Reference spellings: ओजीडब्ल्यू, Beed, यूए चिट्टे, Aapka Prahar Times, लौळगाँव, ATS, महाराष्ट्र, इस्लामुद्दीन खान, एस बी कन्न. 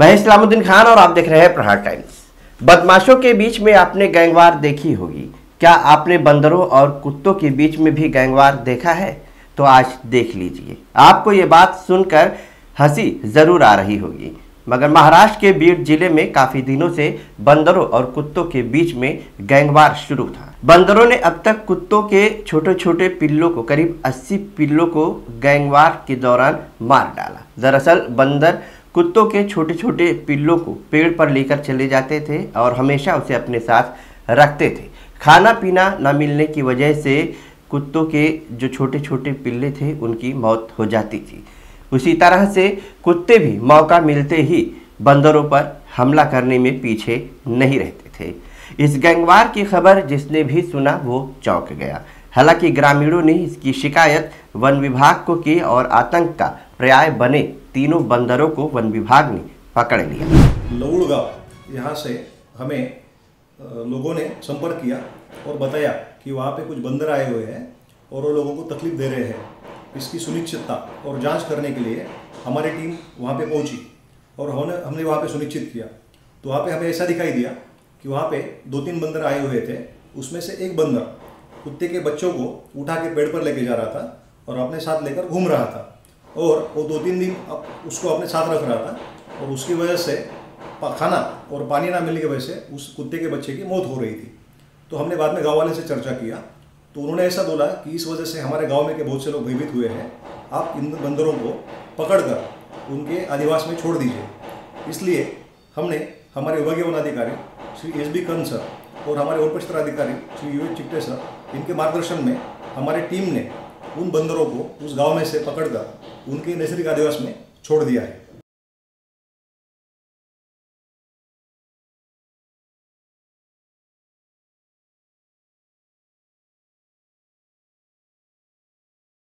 मैं इस्लामुद्दीन खान और आप देख रहे हैं प्रहार टाइम्स। बदमाशों के बीच में आपने गैंगवार देखी होगी, क्या आपने बंदरों और कुत्तों के बीच में भी गैंगवार देखा है? तो आज देख लीजिए। आपको ये बात सुनकर हंसी जरूर आ रही होगी, मगर महाराष्ट्र के बीड जिले में काफी दिनों से बंदरों और कुत्तों के बीच में गैंगवार शुरू था। बंदरों ने अब तक कुत्तों के छोटे छोटे पिल्लों को, करीब 80 पिल्लों को गैंगवार के दौरान मार डाला। दरअसल बंदर कुत्तों के छोटे छोटे पिल्लों को पेड़ पर लेकर चले जाते थे और हमेशा उसे अपने साथ रखते थे। खाना पीना न मिलने की वजह से कुत्तों के जो छोटे छोटे पिल्ले थे उनकी मौत हो जाती थी। उसी तरह से कुत्ते भी मौका मिलते ही बंदरों पर हमला करने में पीछे नहीं रहते थे। इस गैंगवार की खबर जिसने भी सुना वो चौंक गया। हालांकि ग्रामीणों ने इसकी शिकायत वन विभाग को की और आतंक का पर्याय बने तीनों बंदरों को वन विभाग ने पकड़ लिया। लौळगाँव यहाँ से हमें लोगों ने संपर्क किया और बताया कि वहाँ पे कुछ बंदर आए हुए हैं और वो लोगों को तकलीफ दे रहे हैं। इसकी सुनिश्चितता और जांच करने के लिए हमारी टीम वहाँ पे पहुँची और हमने वहाँ पे सुनिश्चित किया। तो वहाँ पे हमें ऐसा दिखाई दिया कि वहाँ पे 2-3 बंदर आए हुए थे, उसमें से एक बंदर कुत्ते के बच्चों को उठा के पेड़ पर लेके जा रहा था और अपने साथ लेकर घूम रहा था और वो 2-3 दिन उसको अपने साथ रख रहा था और उसकी वजह से खाना और पानी ना मिलने की वजह से उस कुत्ते के बच्चे की मौत हो रही थी। तो हमने बाद में गाँव वाले से चर्चा किया तो उन्होंने ऐसा बोला कि इस वजह से हमारे गांव में के बहुत से लोग भयभीत हुए हैं, आप इन बंदरों को पकड़कर उनके आदिवास में छोड़ दीजिए। इसलिए हमने हमारे विभागीय वनाधिकारी Shri एस बी कन्न sir और हमारे वन अधिकारी श्री यूए चिट्टे सर, इनके मार्गदर्शन में हमारी टीम ने उन बंदरों को उस गांव में से पकड़कर उनके नैसर्गिक आदिवास में छोड़ दिया है।